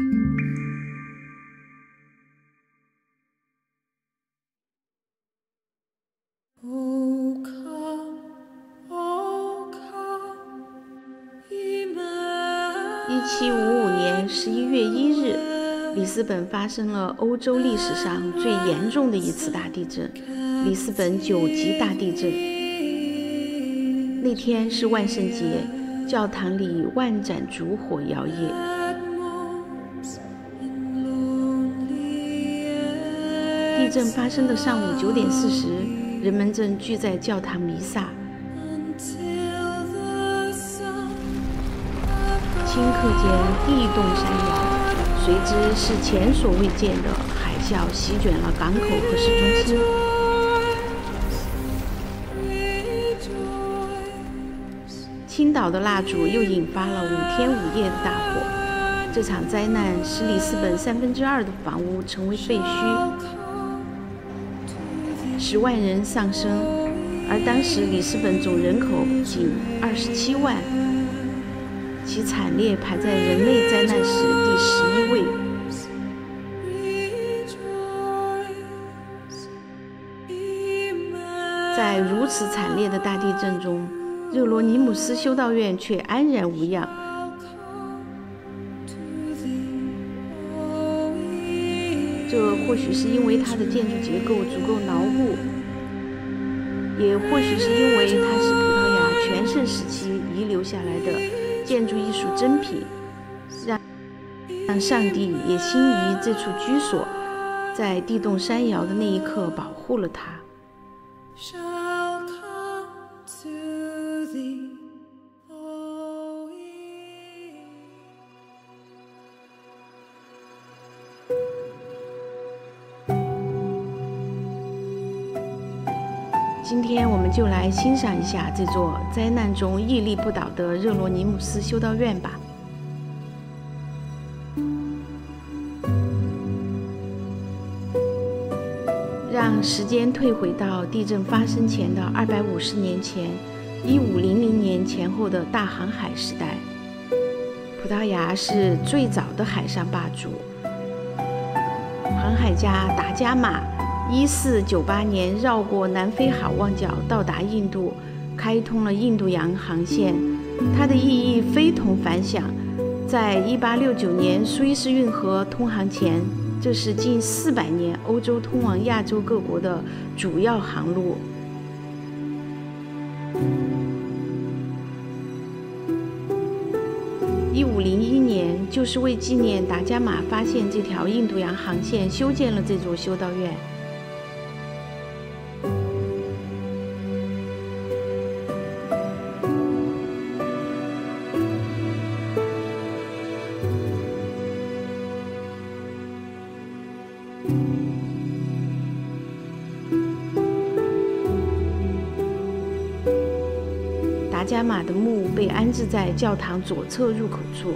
1755年11月1日，里斯本发生了欧洲历史上最严重的一次大地震——里斯本9级大地震。那天是万圣节，教堂里万盏烛火摇曳。 地震发生的上午9点40，人们正聚在教堂弥撒。顷刻间，地动山摇，随之是前所未见的海啸席卷了港口和市中心。倾倒的蜡烛又引发了5天5夜的大火。这场灾难使里斯本2/3的房屋成为废墟。 10万人丧生，而当时里斯本总人口仅27万，其惨烈排在人类灾难史第11位。在如此惨烈的大地震中，热罗尼姆斯修道院却安然无恙。 这或许是因为它的建筑结构足够牢固，也或许是因为它是葡萄牙全盛时期遗留下来的建筑艺术珍品，让上帝也心仪这处居所，在地动山摇的那一刻保护了它。今天我们就来欣赏一下这座灾难中屹立不倒的热罗尼姆斯修道院吧。让时间退回到地震发生前的250年前，1500年前后的大航海时代。葡萄牙是最早的海上霸主，航海家达伽马。 1498年，绕过南非好望角，到达印度，开通了印度洋航线。它的意义非同凡响。在1869年苏伊士运河通航前，这是近400年欧洲通往亚洲各国的主要航路。1501年，就是为纪念达伽马发现这条印度洋航线，修建了这座修道院。 达伽马的墓被安置在教堂左侧入口处。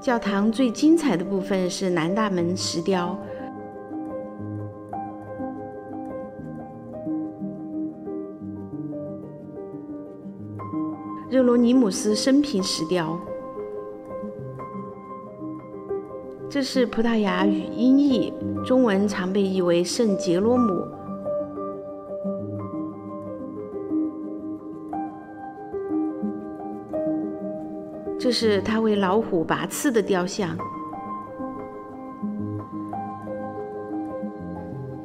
教堂最精彩的部分是南大门石雕，热罗尼姆斯生平石雕。这是葡萄牙语音译，中文常被译为圣杰罗姆。 这是他为老虎拔刺的雕像，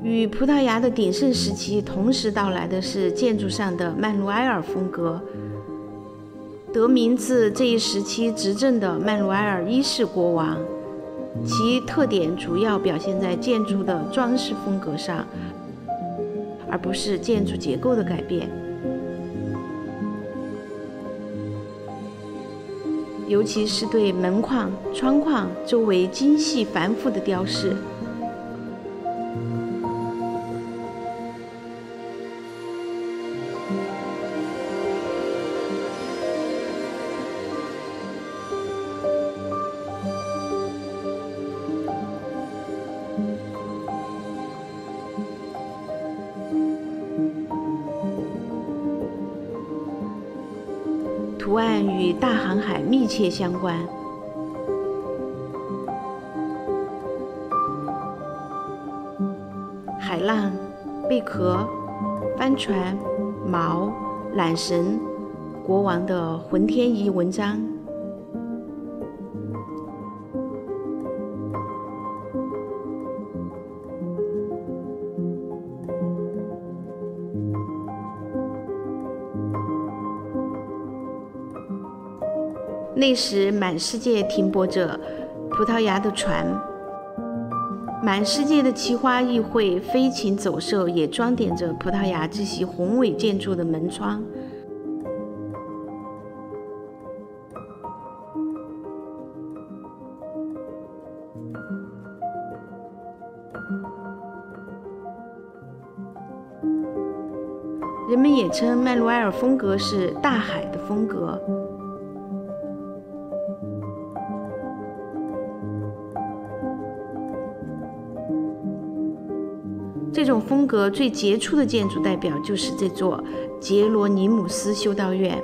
与葡萄牙的鼎盛时期同时到来的是建筑上的曼努埃尔风格，得名自这一时期执政的曼努埃尔1世国王。其特点主要表现在建筑的装饰风格上，而不是建筑结构的改变。尤其是对门框、窗框周围精细繁复的雕饰。 图案与大航海密切相关。海浪、贝壳、帆船、锚、缆绳、国王的浑天仪文章。那时满世界停泊着葡萄牙的船，满世界的奇花异卉、飞禽走兽也装点着葡萄牙这些宏伟建筑的门窗。人们也称曼努埃尔风格是大海的风格。 这种风格最杰出的建筑代表就是这座杰罗尼姆斯修道院。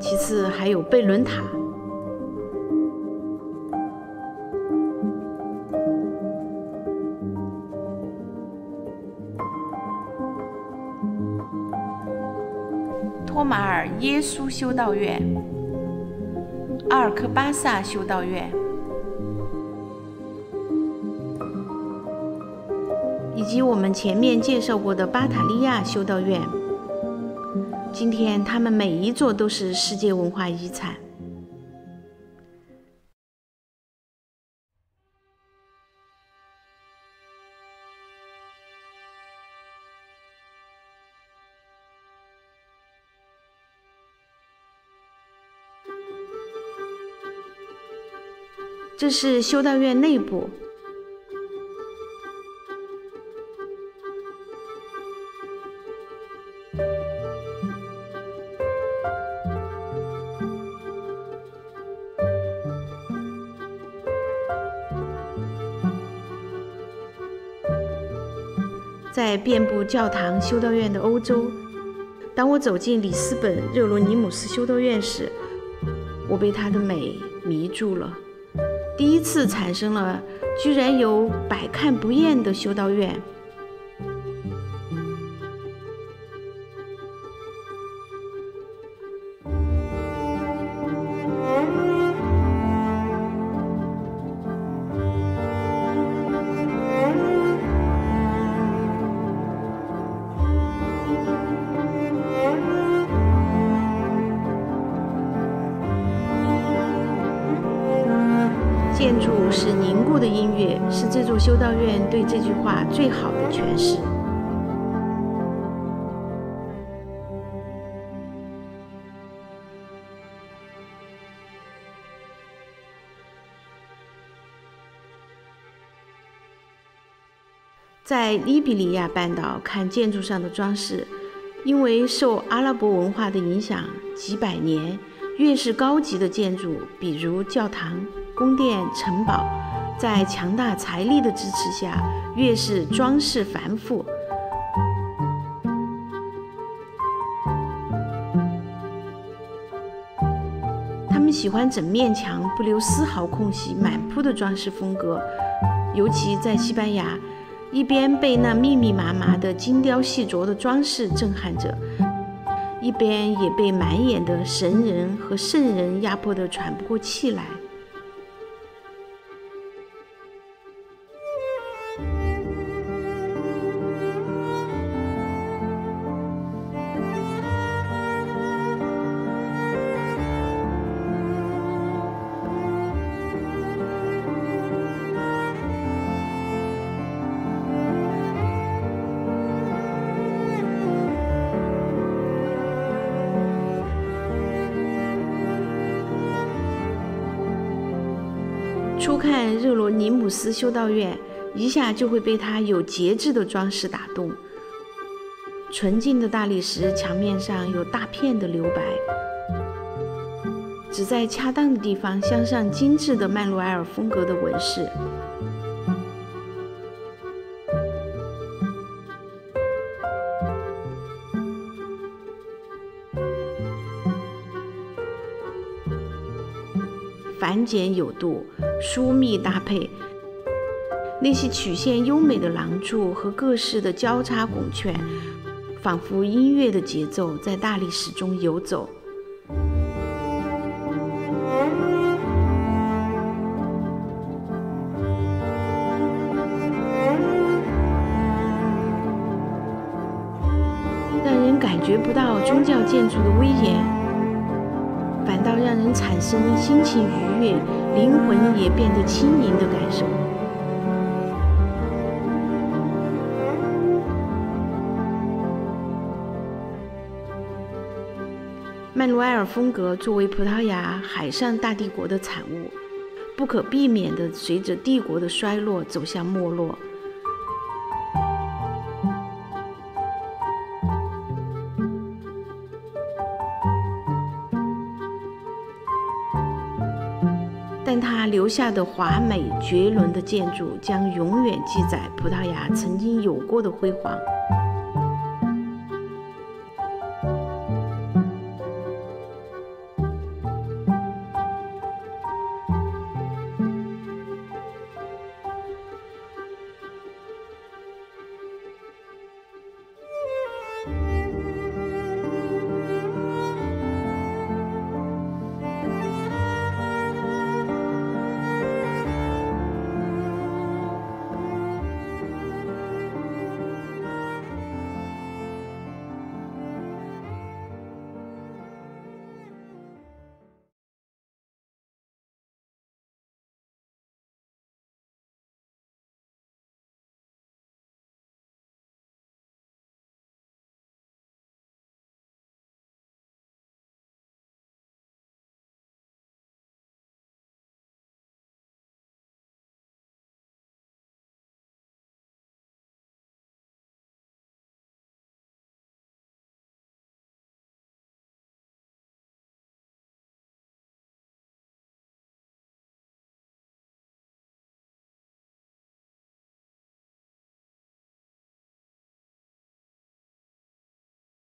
其次还有贝伦塔，托马尔耶稣修道院。 阿尔科巴萨修道院，以及我们前面介绍过的巴塔利亚修道院，今天它们每一座都是世界文化遗产。这是修道院内部，在遍布教堂、修道院的欧洲，当我走进里斯本热罗尼姆斯修道院时，我被它的美迷住了。 第一次产生了，居然有百看不厌的修道院。建筑是凝固的音乐，是这座修道院对这句话最好的诠释。在利比里亚半岛看建筑上的装饰，因为受阿拉伯文化的影响，几百年。 越是高级的建筑，比如教堂、宫殿、城堡，在强大财力的支持下，越是装饰繁复。他们喜欢整面墙不留丝毫空隙，满铺的装饰风格。尤其在西班牙，一边被那密密麻麻的精雕细琢的装饰震撼着。 一边也被满眼的神人和圣人压迫得喘不过气来。收看热罗尼姆斯修道院，一下就会被他有节制的装饰打动。纯净的大理石墙面上有大片的留白，只在恰当的地方镶上精致的曼努埃尔风格的纹饰。 繁简有度，疏密搭配，那些曲线优美的廊柱和各式的交叉拱券，仿佛音乐的节奏在大理石中游走。让人感觉不到宗教建筑的威严。 反倒让人产生心情愉悦，灵魂也变得轻盈的感受。曼努埃尔风格作为葡萄牙海上大帝国的产物，不可避免地随着帝国的衰落走向没落。 但它留下的华美绝伦的建筑，将永远记载葡萄牙曾经有过的辉煌。